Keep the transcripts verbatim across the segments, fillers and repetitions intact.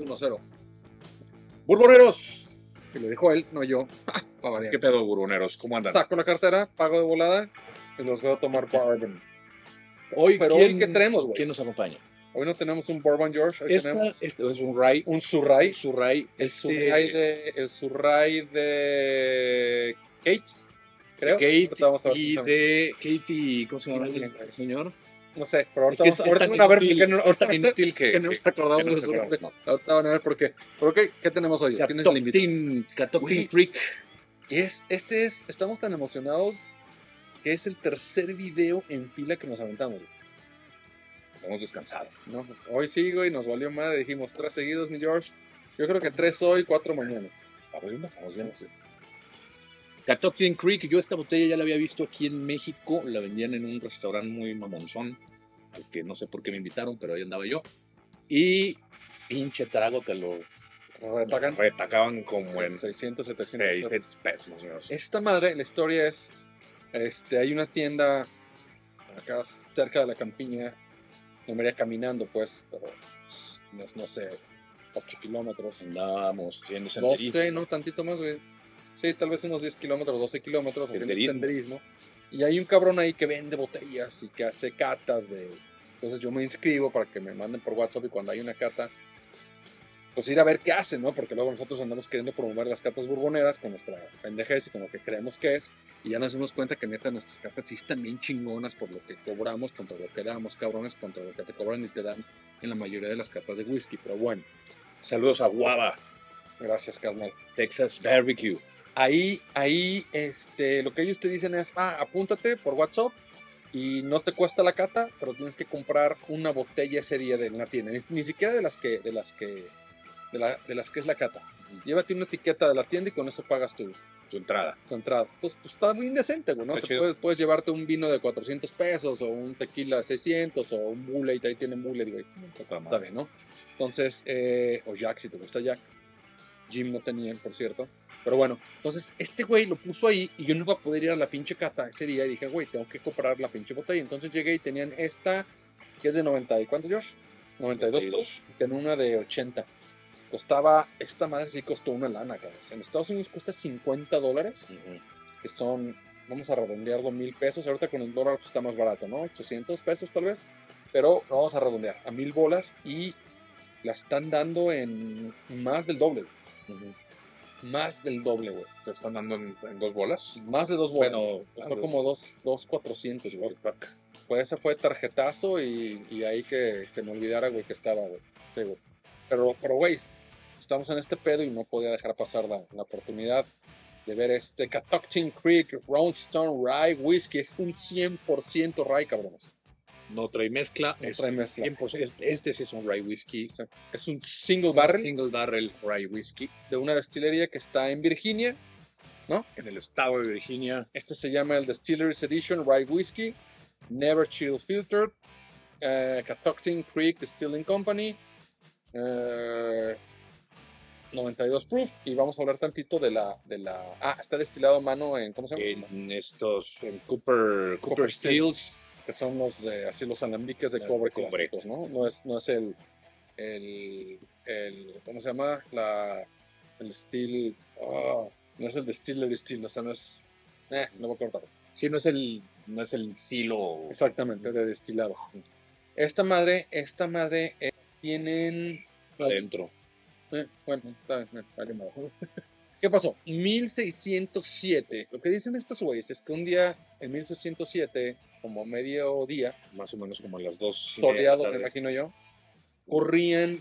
uno cero. Bourboneros, que lo dijo él, no yo. ¿Qué pedo, Bourboneros? ¿Cómo andan? Saco la cartera, pago de volada y los veo tomar bourbon. Hoy, Pero ¿quién, hoy, ¿qué tenemos, güey? ¿Quién nos acompaña? Hoy no tenemos un bourbon, George. Hoy Esta, tenemos este es un rye. Un surray. surray el surray de, el surray de Kate, creo. Kate y de Katie, ¿cómo se llama el señor? No sé, pero ahorita es que vamos a ver que no nos acordamos de eso. Ahorita van a ver por qué. Pero okay, ¿qué tenemos hoy? ¿Quién es el invitado? Catoctin Creek. Es, este es, estamos tan emocionados que es el tercer video en fila que nos aventamos. Estamos descansados. No, hoy sí, güey, nos valió madre. Dijimos tres seguidos, mi George. Yo creo que tres hoy, cuatro mañana. A ver, nos vamos bien, sí. Catoctin Creek, yo esta botella ya la había visto aquí en México, la vendían en un restaurante muy mamonzón, al que no sé por qué me invitaron, pero ahí andaba yo, y pinche trago te lo retacan, retacaban como en seiscientos, setecientos pesos más o menos. Esta madre, la historia es, este, hay una tienda acá cerca de la campiña, no me iría caminando pues, pero no, no sé, ocho kilómetros. Andábamos haciendo senderismo. doce, no, tantito más, güey. Sí, tal vez unos diez kilómetros, doce kilómetros de senderismo. Y hay un cabrón ahí que vende botellas y que hace catas de... Entonces yo me inscribo para que me manden por WhatsApp y cuando hay una cata, pues ir a ver qué hacen, ¿no? Porque luego nosotros andamos queriendo promover las catas bourboneras con nuestra pendejez y con lo que creemos que es. Y ya nos dimos cuenta que neta nuestras catas sí están bien chingonas por lo que cobramos, contra lo que damos, cabrones, contra lo que te cobran y te dan en la mayoría de las catas de whisky. Pero bueno, saludos a Guava. Gracias, carnal. Texas Barbecue. Ahí, ahí, este, lo que ellos te dicen es, ah, apúntate por WhatsApp y no te cuesta la cata, pero tienes que comprar una botella ese día de la tienda, ni, ni siquiera de las que, de las que, de, la, de las que es la cata. Llévate una etiqueta de la tienda y con eso pagas tu, tu entrada. Tu entrada. Entonces, pues está muy indecente, güey, ¿no? Te puedes, puedes llevarte un vino de cuatrocientos pesos o un tequila de seiscientos o un bullet, ahí tienen bullet, güey. Está, está bien, ¿no? Entonces, eh, o Jack, si te gusta Jack. Jim no tenía, por cierto. Pero bueno, entonces este güey lo puso ahí y yo no iba a poder ir a la pinche cata ese día y dije, güey, tengo que comprar la pinche botella. Entonces llegué y tenían esta, que es de noventa, ¿y cuánto, George? noventa y dos pesos. Y tenían una de ochenta. Costaba, esta madre sí costó una lana, cabrón. En Estados Unidos cuesta cincuenta dólares, uh-huh. Que son, vamos a redondearlo, mil pesos. Ahorita con el dólar pues, está más barato, ¿no? ochocientos pesos tal vez, pero lo vamos a redondear a mil bolas y la están dando en más del doble. Uh-huh. Más del doble, güey. ¿Te están dando en, en dos bolas? Más de dos bolas. Bueno, costó claro. Como dos, dos cuatrocientos, güey. Pues ese fue tarjetazo y, y ahí que se me olvidara, güey, que estaba, güey. Sí, güey. Pero, pero, güey, estamos en este pedo y no podía dejar pasar la, la oportunidad de ver este Catoctin Creek Roundstone Rye Whiskey. Es un cien por ciento rye, cabrones. No trae mezcla. No trae mezcla. Este, este sí es un rye whiskey. Sí. Es un single barrel. Single barrel rye whiskey. De una destilería que está en Virginia, ¿no? En el estado de Virginia. Este se llama el Distillers Edition Rye Whiskey. Never Chill Filtered. Uh, Catoctin Creek Distilling Company. Uh, noventa y dos proof. Y vamos a hablar tantito de la, de la... Ah, está destilado a mano en... ¿Cómo se llama? En estos... En Cooper, Cooper, Cooper Steels. Steels. Que son los, eh, así los alambiques de cobre, cobre. Clásicos, ¿no? No es, no es el, el, el, ¿cómo se llama? La, el steel, oh, no es el de steel, el de steel, o sea, no es, eh, no voy a cortar. Sí, no es el, no es el silo. Exactamente, de destilado. Esta madre, esta madre, eh, tienen... Adentro. Eh, bueno, está bien, vale, me bajo. ¿Qué pasó? mil seiscientos siete. Lo que dicen estos güeyes es que un día, en mil seiscientos siete, como mediodía, más o menos como a las dos, soleado, me imagino yo, corrían,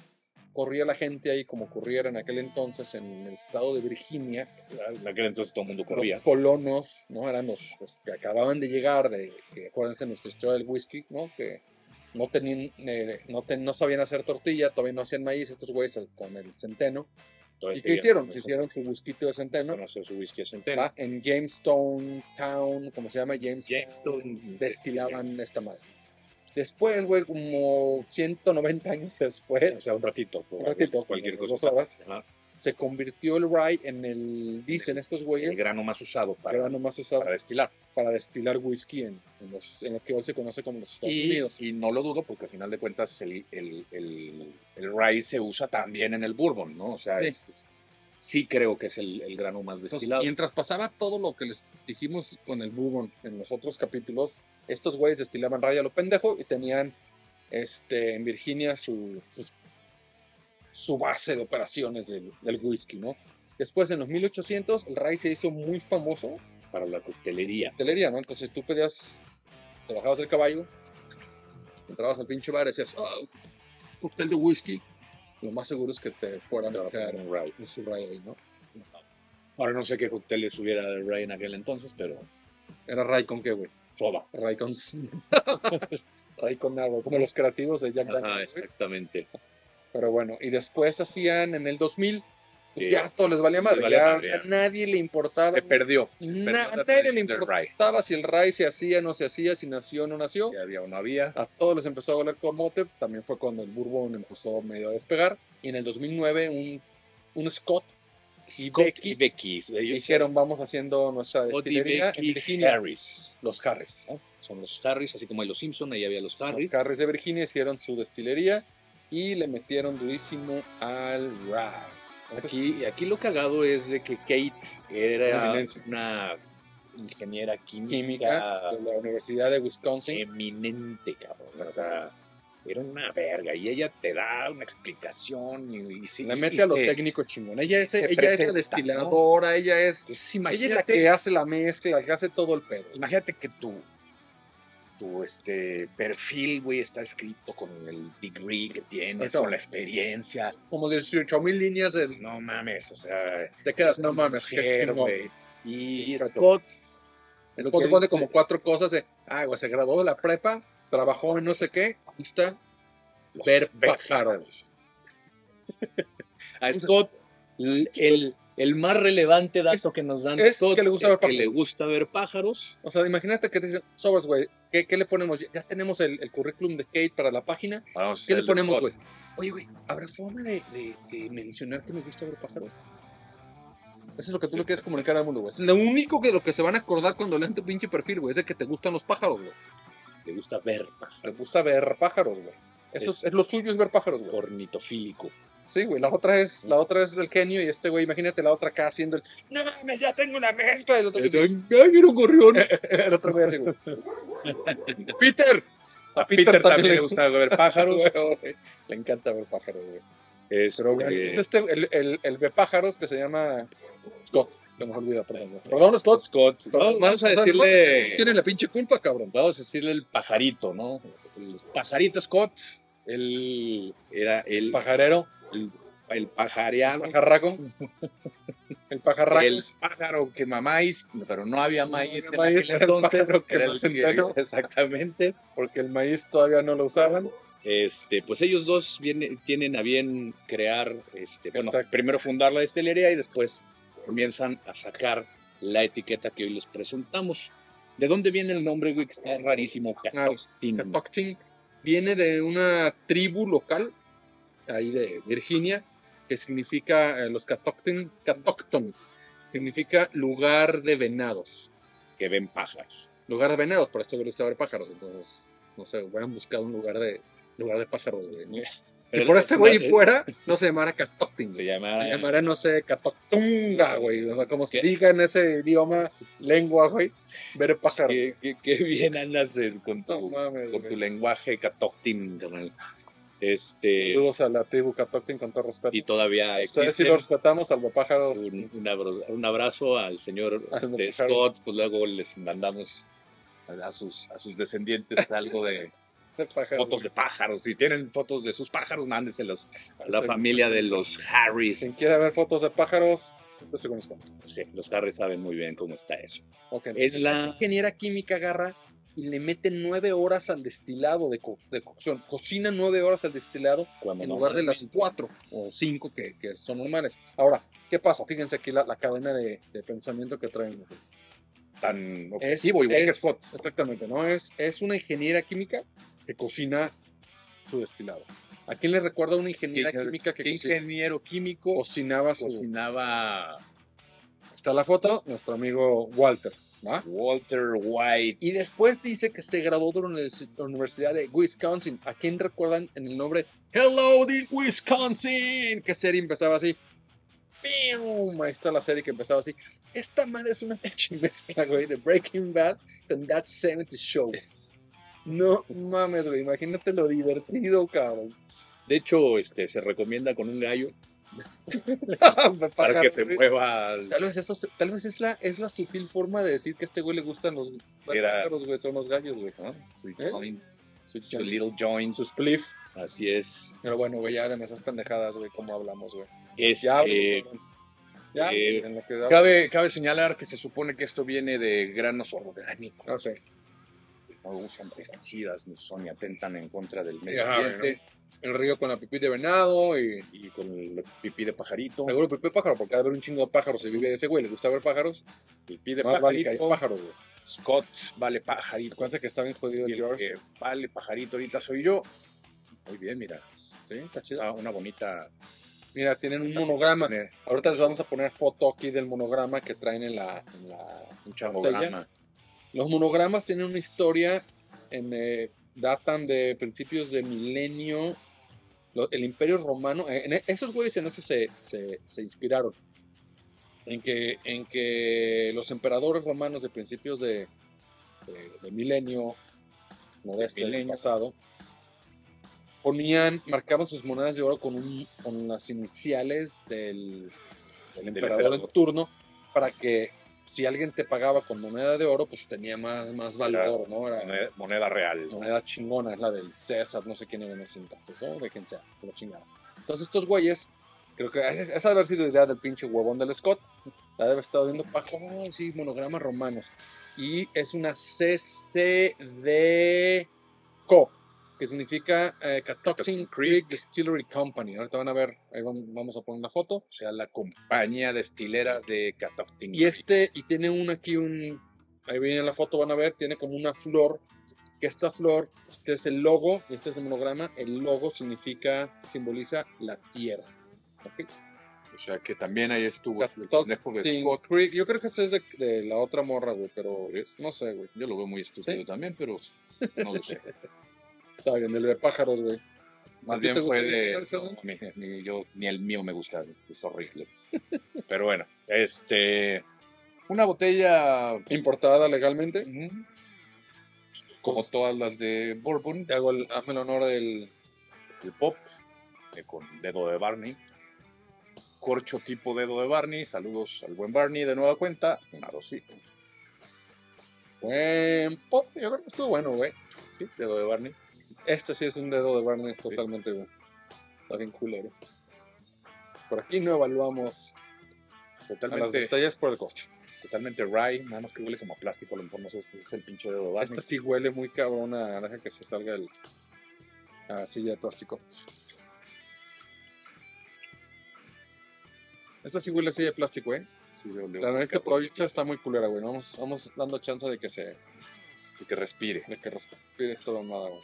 corría la gente ahí como ocurriera en aquel entonces en el estado de Virginia. En aquel entonces todo el mundo corría. Los colonos, ¿no? Eran los, los que acababan de llegar, de, que, acuérdense nuestra historia del whisky, ¿no? Que no tenían, eh, no, ten, no sabían hacer tortilla, todavía no hacían maíz, estos güeyes con el centeno. Entonces, ¿y qué hicieron? Se hicieron su whisky de centeno. Conocer su whisky de centeno. Ah, en Jamestown Town, como se llama Jamestown, Jamestown destilaban esta madre. Después, güey, como ciento noventa años después. O sea, un ratito. Un ratito, cualquier cosa. Dos horas. Ajá. Se convirtió el rye en el, dicen estos güeyes, el grano más usado para, grano más usado para destilar. Para destilar whisky en, en, los, en lo que hoy se conoce como los Estados y, Unidos. Y no lo dudo porque al final de cuentas el, el, el, el rye se usa también en el bourbon, ¿no? O sea, sí, es, es, sí creo que es el, el grano más destilado. Entonces, mientras pasaba todo lo que les dijimos con el bourbon en los otros capítulos, estos güeyes destilaban rye a lo pendejo y tenían este, en Virginia su, sus... su base de operaciones del, del whisky, ¿no? Después, en los mil ochocientos, el rye se hizo muy famoso para la coctelería. Coctelería, ¿no? Entonces tú pedías, te bajabas del caballo, entrabas al pinche bar y decías, oh, cóctel de whisky. Lo más seguro es que te fueran a dejar un rye, un rye ahí, ¿no? Ahora no sé qué cócteles hubiera de rye en aquel entonces, pero... ¿Era rye con qué, güey? Soda. Rye con... rye con agua, como los creativos de Jack Daniel's. Ah, exactamente. Pero bueno, y después hacían en el dos mil, pues sí, ya todo les valía madre, valía ya madre. A nadie le importaba. Se perdió. Se perdió na, a nadie le importaba si el rye se hacía, no se hacía, si nació o no nació. Si había o no había. A todos les empezó a valer comote, también fue cuando el bourbon empezó medio a despegar. Y en el dos mil nueve un, un Scott, Scott y Becky, y Becky dijeron, vamos haciendo nuestra destilería en Virginia. Harris. Los Harris. ¿No? Son los Harris, así como hay los Simpson, ahí había los Harris. Los Harris de Virginia hicieron su destilería. Y le metieron durísimo al rye. Aquí, aquí lo cagado es de que Kate era una ingeniera química, química de la Universidad de Wisconsin. Eminente, cabrón, ¿verdad? Era una verga. Y ella te da una explicación. Y, y, le mete y a los técnicos chingón. Ella es, ella es la destiladora, ¿no? Ella es, entonces, imagínate, ella es la que hace la mezcla, la que hace todo el pedo. Imagínate que tú... tu este perfil, güey, está escrito con el degree que tienes, eso, con la experiencia. Como dieciocho mil líneas de... No mames, o sea... Te quedas, no mames, güey. Y, y Scott... Scott pone como cuatro cosas de... Ah, güey, se graduó de la prepa, trabajó en no sé qué, y está... Ver pájaros. A Scott, el... El más relevante dato es, que nos dan es, que le, gusta es ver que le gusta ver pájaros. O sea, imagínate que te dicen, sobres, güey, ¿qué, ¿qué le ponemos? Ya tenemos el, el currículum de Kate para la página. Vamos, ¿qué le ponemos, güey? Oye, güey, ¿habrá forma de, de, de mencionar que me gusta ver pájaros? Eso es lo que tú sí. le quieres comunicar al mundo, güey. Lo único que lo que se van a acordar cuando lean tu pinche perfil, güey, es de que te gustan los pájaros, güey. Te gusta ver pájaros. Te gusta ver pájaros, güey. Eso es, es, es lo suyo, es ver pájaros, güey. Ornitofílico. Sí, güey, la otra es, la otra es el genio y este güey, imagínate la otra acá haciendo el... No mames, ya tengo una mezcla. El otro güey, ¡ay, era un gorrión! El otro güey así, güey. ¡Peter! A, a Peter, Peter también le gusta ver pájaros. Güey, le encanta ver pájaros, güey. Es, Pero, güey, es este, el, el, el ve pájaros que se llama Scott. Se nos olvida, perdón. Güey. Perdón, Scott. Scott. Perdón, vamos a decirle... Tiene la pinche culpa, cabrón. Vamos a decirle el pajarito, ¿no? El pajarito Scott. El... Era el... Pajarero. El, el pajareado. El pajarraco. El pajarraco. El pájaro que mamáis, pero no había maíz no había en maíz, aquel entonces. El que era el centeno. Exactamente. Porque el maíz todavía no lo usaban. Este, pues ellos dos vienen, tienen a bien crear, este, bueno, primero fundar la destilería y después comienzan a sacar la etiqueta que hoy les presentamos. ¿De dónde viene el nombre, güey? Que está rarísimo. Catoctin. Catoctin. Viene de una tribu local ahí de Virginia, que significa eh, los Catoctin, Catoctin, significa lugar de venados. Que ven pájaros. Lugar de venados, por esto que le gusta ver pájaros, entonces, no sé, hubieran buscado un lugar de, lugar de pájaros. Güey. Pero por este güey es... fuera, no se llamara Catoctin. Se llamara, se llamara no sé, Catoctunga, güey, o sea, como ¿qué? Se diga en ese idioma, lengua, güey, ver pájaros. Qué, qué, qué bien andas con tu, no, mames, con tu lenguaje Catoctin, güey. Este, saludos a la tribu Catoctin con todo respeto. Y todavía existen. Ustedes sí lo respetamos, salvo pájaros. Un, un, abrazo, un abrazo al señor este, Scott, pues luego les mandamos a sus, a sus descendientes algo de, de fotos de pájaros. Si tienen fotos de sus pájaros, mándenselos a la Estoy familia bien. de los Harris. Quien quiera ver fotos de pájaros, no sé cómo es. Sí, los Harris saben muy bien cómo está eso. Okay, es la ingeniera química agarra y le meten nueve horas al destilado de, co de cocción. Cocina nueve horas al destilado cuando en no, lugar de las cuatro o cinco que, que son normales. Ahora, ¿qué pasa? Fíjense aquí la, la cadena de, de pensamiento que traen. tan objetivo, es, igual es, que Scott. Exactamente, ¿no? Es, es una ingeniera química que cocina su destilado. ¿A quién le recuerda una ingeniera química que cocina? Ingeniero químico cocinaba su... Cocinaba... Está la foto, nuestro amigo Walter, ¿va? Walter White. Y después dice que se graduó de la Universidad de Wisconsin. ¿A quién recuerdan en el nombre? Hello, the Wisconsin. ¿Qué serie empezaba así? ¡Bum! Ahí está la serie que empezaba así. Esta madre es una mezcla, güey, de Breaking Bad con That seventies Show. No mames, güey. Imagínate lo divertido, cabrón. De hecho, este, se recomienda con un gallo. Para que se mueva al... tal vez eso se, tal vez es la es la sutil forma de decir que a este güey le gustan los perros, güey, son los gallos, güey, ¿no? Su, ¿eh? Joint, su, su little joint, su spliff, así es. Pero bueno, güey, ya de esas pendejadas, güey, como hablamos, güey. Es, ya, eh, ya eh, en lo que da, cabe cabe señalar que se supone que esto viene de granos orgánicos. No sé. No usan pesticidas ni son ni atentan en contra del medio ya, ambiente. ¿No? El río con la pipí de venado y, y con el pipí de pajarito. Seguro pipí de pájaro, porque ha de haber un chingo de pájaros. Se vive de ese güey, le gusta ver pájaros. Pipí de más pajarito. Vale pájaro, güey. Scott vale pajarito. Acuérdense que está bien jodido el George. Vale pajarito, ahorita soy yo. Muy bien, mira. Sí, está chido. Ah, una bonita. Mira, tienen un monograma. Tiene... Ahorita les vamos a poner foto aquí del monograma que traen en la, en la un chamograma. Los monogramas tienen una historia en... Eh, datan de principios de milenio, lo, el Imperio Romano, en, esos güeyes en eso se, se, se inspiraron, en que, en que los emperadores romanos de principios de, de, de milenio, no de este milenio pasado, ponían, marcaban sus monedas de oro con, un, con las iniciales del, del emperador en turno, para que si alguien te pagaba con moneda de oro, pues tenía más, más valor, era, ¿no? Era moneda, moneda real. Moneda chingona, es la del César, no sé quién era en ese entonces, ¿no? De quien sea, lo chingada. Entonces estos güeyes, creo que esa, esa debe haber sido la idea del pinche huevón del Scott. La debe haber estado viendo, Paco, oh, sí, monogramas romanos. Y es una C C D C O, que significa eh, Catoctin Creek Distillery Company. Ahorita van a ver, ahí vamos a poner una foto. O sea, la compañía destilera de Catoctin Creek. Y este, y tiene un aquí, un, ahí viene la foto, van a ver, tiene como una flor, que esta flor, este es el logo, este es el monograma, el logo significa, simboliza la tierra. ¿Okay? O sea, que también ahí estuvo Catoctin Creek. Yo creo que ese es de, de la otra morra, güey, pero no sé, güey. Yo lo veo muy estúpido, ¿sí? También, pero no lo sé. Está bien, el de pájaros, güey. Más bien fue de... No, mi, mi, yo, ni el mío me gusta, es horrible. Pero bueno, este... Una botella... Importada legalmente. Uh-huh. Como pues, todas las de Bourbon. Te hago el, hazme el honor del... El pop, de, con dedo de Barney. Corcho tipo dedo de Barney. Saludos al buen Barney, de nueva cuenta. Una dosita. Buen pop, yo creo que estuvo bueno, güey. Sí, dedo de Barney. Este sí es un dedo de Barney, sí. Totalmente, güey. Está bien culero. Por aquí no evaluamos totalmente, las botellas por el coche. Totalmente rye, nada más que huele como a plástico. A lo mejor no sé, este es el pinche dedo de Barney. Este sí huele muy cabrón a naranja, que se salga el, a silla de plástico. Esta sí huele a silla de plástico, eh. Sí, de, de, la naranja proyecta está muy culera, güey. Vamos, vamos dando chance de que se... De que respire. De que respire esta mamada, güey.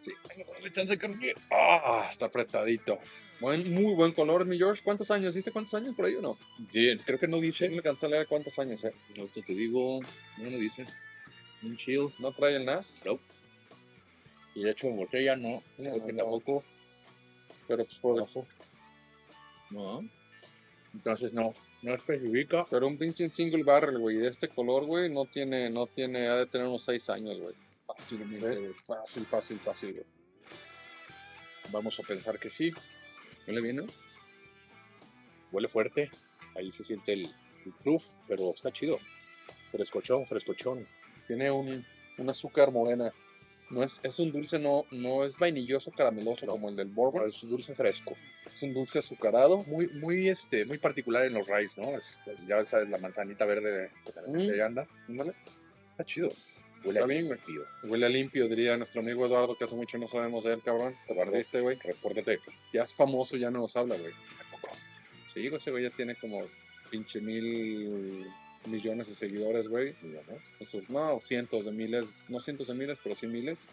Sí, dale chance de que... ¡Ah! Está apretadito. Buen, muy buen color, mi George. ¿Cuántos años? ¿Dice cuántos años por ahí o no? Bien. Creo que no dice. No alcanzé a leer cuántos años, eh. No, te digo... No lo dice. Un chill. ¿No trae el N A S? No. Y de hecho en botella no. No, no, tampoco. Pero pues por abajo. No. Entonces no. No especifica. Pero un pinche single barrel, güey. De este color, güey, no tiene... No tiene... Ha de tener unos seis años, güey. Fácilmente, fácil, fácil, fácil, güey. Vamos a pensar que sí. ¿Huele bien, no? Huele fuerte. Ahí se siente el, el proof, pero está chido. Frescochón, frescochón. Tiene un, un azúcar morena. No es, es un dulce, no, no es vainilloso, carameloso, no, como el del Bourbon. Es un dulce fresco. Es un dulce azucarado. Muy, muy, este, muy particular en los ryes, ¿no? Es, ya sabes, la manzanita verde que mm. anda. ¿Vale? Está chido. Huele Está bien, limpio. Huele limpio, diría nuestro amigo Eduardo, que hace mucho no sabemos de él, cabrón. Te perdiste, güey. Repórtate. Ya es famoso, ya no nos habla, güey. Sí, ese güey ya tiene como pinche mil millones de seguidores, güey. Esos, no, cientos de miles, no cientos de miles, pero sí miles.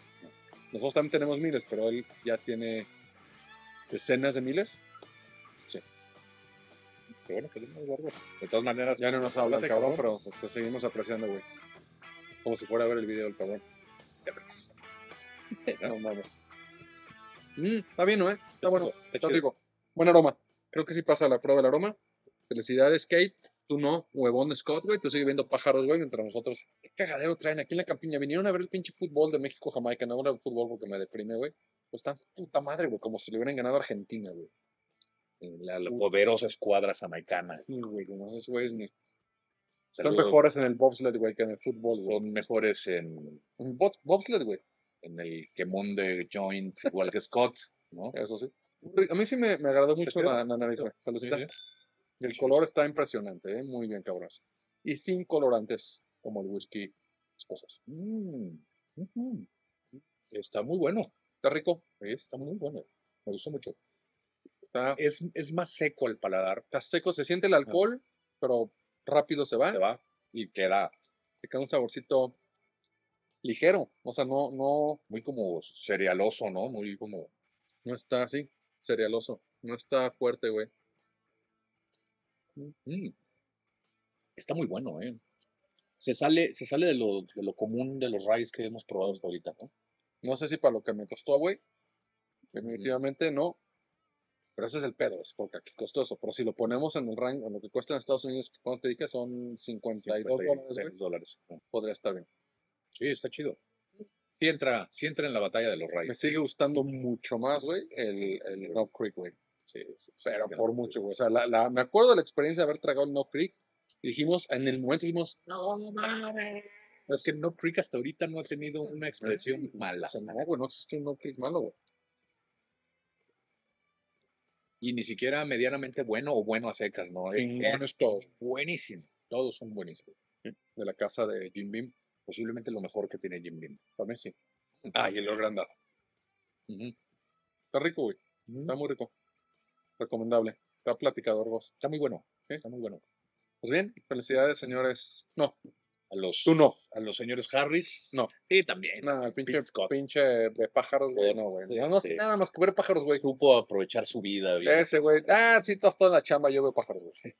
Nosotros también tenemos miles, pero él ya tiene decenas de miles. Sí. Pero bueno, que no es bárbaro. De todas maneras, ya no nos habla el cabrón, cabrón, pero te seguimos apreciando, güey. Como si fuera a ver el video del cabrón. Ya verás. No mames. Mm, está bien, ¿no? Eh? Está bueno. Está rico. Buen aroma. Creo que sí pasa la prueba del aroma. Felicidades, Kate. Tú no, huevón Scott, güey. Tú sigues viendo pájaros, güey, mientras nosotros... ¿Qué cagadero traen aquí en la campiña? Vinieron a ver el pinche fútbol de México-Jamaica. No hablo de fútbol porque me deprime, güey. Pues tan puta madre, güey. Como si le hubieran ganado a Argentina, güey. La, la poderosa escuadra jamaicana. Sí, güey. Como esos güeyes ni... Son mejores en el bobsled, güey, que en el fútbol, güey. Son mejores en... En bo bobsled, güey. En el quemón de joint, igual que Scott, ¿no? Eso sí. A mí sí me, me agradó mucho la, la nariz, güey. Saludcita. Sí, sí. El color está impresionante, ¿eh? Muy bien, cabrón. Y sin colorantes, como el whisky, cosas. Mm. Uh-huh. Está muy bueno. Está rico. Sí, está muy bueno. Me gustó mucho. Está, es, es más seco el paladar. Está seco, se siente el alcohol, ah. pero rápido se va. Se va y queda. Te queda un saborcito ligero. O sea, no, no. Muy como cerealoso, ¿no? Muy como. No está así, cerealoso. No está fuerte, güey. Mm. Está muy bueno, eh. Se sale, se sale de, lo, de lo común de los ryes que hemos probado hasta ahorita, ¿no? No sé si para lo que me costó, güey. Definitivamente mm. no. Pero ese es el pedo, es porque aquí costó eso. Pero si lo ponemos en el rango, en lo que cuesta en Estados Unidos, cuando te dije son cincuenta y dos dólares, podría estar bien. Sí, está chido. Sí entra, sí entra en la batalla de los ryes. Me sigue gustando mucho más, güey, el, el No Creek, güey. Sí, sí, pero sí, por mucho, güey. O sea, la, la, me acuerdo de la experiencia de haber tragado el No Creek. Dijimos, en el momento dijimos, no mames. Es que No Creek hasta ahorita no ha tenido una expresión sí, mala. O sea, no, güey, no existe un No Creek malo, güey. Y ni siquiera medianamente bueno o bueno a secas, ¿no? Sí, es, es todos. Buenísimo. Todos son buenísimos. ¿Sí? De la casa de Jim Beam. Posiblemente lo mejor que tiene Jim Beam. Para mí sí. Ah, y el agrandado. Uh -huh. Está rico, güey. Uh -huh. Está muy rico. Recomendable. Está platicador vos. Está muy bueno. ¿Eh? Está muy bueno. Pues bien, felicidades, señores. No. A los... Tú no. A los señores Harris. No. Y también. No, el pinche, pinche de pájaros, güey. Sí, no, güey. Sí, no, no sí. Nada más que ver pájaros, güey. Supo aprovechar su vida, güey. Ese, güey. Ah, sí, toda en la chamba yo veo pájaros, güey.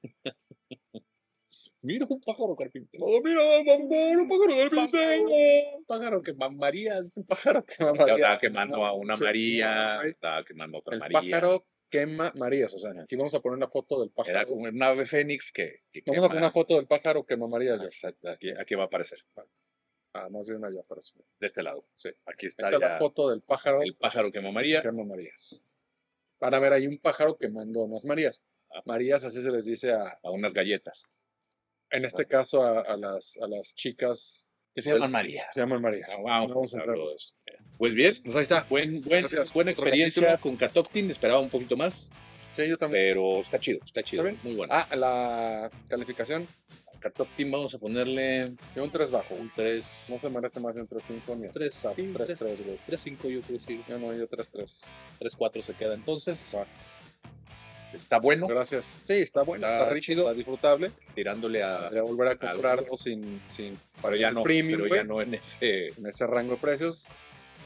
Mira un pájaro carpintero. Oh, mira, mamá, un pájaro carpintero. Un pájaro que mamarías. Un pájaro que mamarías. Estaba quemando a una María. Estaba quemando a otra el María. Pájaro quema Marías, o sea, aquí vamos a poner una foto del pájaro. Era como una ave fénix que, que vamos quema. A poner una foto del pájaro quema Marías. Ah, aquí, aquí va a aparecer. Ah, más bien allá aparece. De este lado. Sí. Aquí está, está ya la foto del pájaro. El pájaro quema María. Quema Marías. Para ver, hay un pájaro quemando unas Marías. Ah. Marías, así se les dice a... A unas galletas. En este ah. caso, a, a, las, a las chicas... Que se llaman María. Se llaman María. Ah, wow, no vamos a hablar de eso. Pues bien, pues ahí está. Buen, buen, buena experiencia capítulo. Con Catoctin. Esperaba un poquito más. Sí, yo también. Pero está chido, está chido. ¿Está muy bueno. Ah, la calificación. Catoctin vamos a ponerle... De un tres bajo. Un tres. No se merece más de un tres cinco ni un tres tres, güey. tres cinco yo creo que sí. No, no, yo tres tres. tres cuatro se queda entonces. Ah. Está bueno. Gracias. Sí, está bueno. Está, está rígido. Está disfrutable. Tirándole a... a volver a comprarlo a sin, sin... Pero ya no. Premium, pero ya no en ese... En ese rango de precios.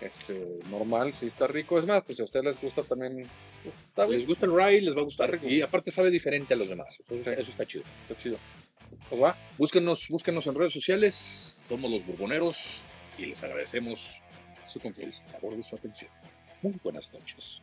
Este, normal. Sí está rico. Es más, pues si a ustedes les gusta también... Está bien. Si les gusta el rye, les va a gustar. Rico. Y aparte sabe diferente a los demás. Entonces, sí. Eso está chido. Está chido. Pues va. Búsquenos, búsquenos en redes sociales. Somos los Bourboneros. Y les agradecemos su confianza. Por su atención. Muy buenas noches.